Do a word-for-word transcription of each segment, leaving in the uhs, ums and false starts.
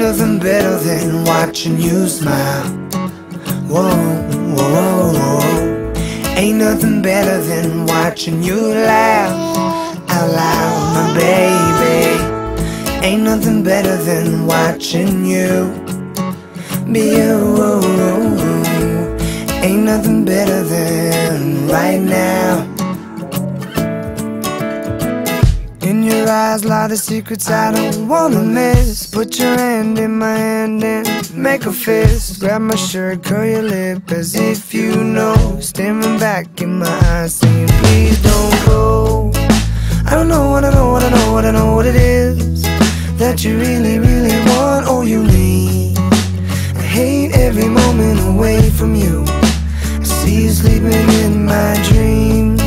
nothing better than watching you smile. Whoa, whoa, whoa. Ain't nothing better than watching you laugh out loud, my baby. Ain't nothing better than watching you be you. Ain't nothing better than right now. In your eyes lie the secrets I don't wanna miss. Put your hand in my hand and make a fist. Grab my shirt, curl your lip as if you know. Staring back in my eyes saying please don't go. I don't know, I don't know, I don't know, I don't know what it is that you really, really want or you need. I hate every moment away from you. I see you sleeping in my dreams.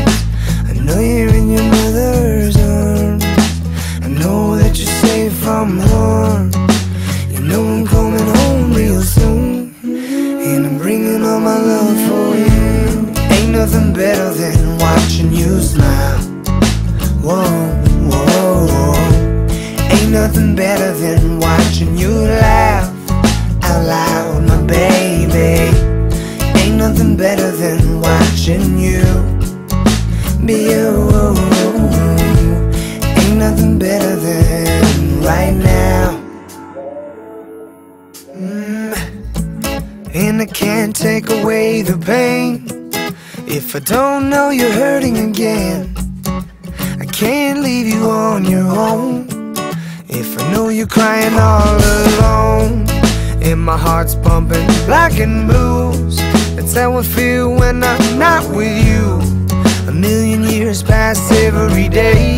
I know you're in your mother's arms. I know that you're safe from harm. You know I'm coming home real soon, and I'm bringing all my love for you. Ain't nothing better than watching you smile. Whoa, whoa, whoa. Ain't nothing better than watching you laugh out loud, my baby. Ain't nothing better than watching you be you. Ain't nothing better than right now. mm. And I can't take away the pain if I don't know you're hurting again. I can't leave you on your own if I know you're crying all alone. And my heart's pumping black and blues. That's how I feel when I'm not with you. A million years pass every day,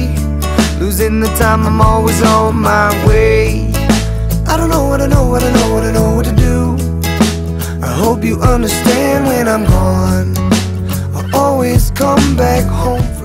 losing the time, I'm always on my way. I don't know what I know, I don't know what I know what to do. I hope you understand when I'm gone. I'll always come back home.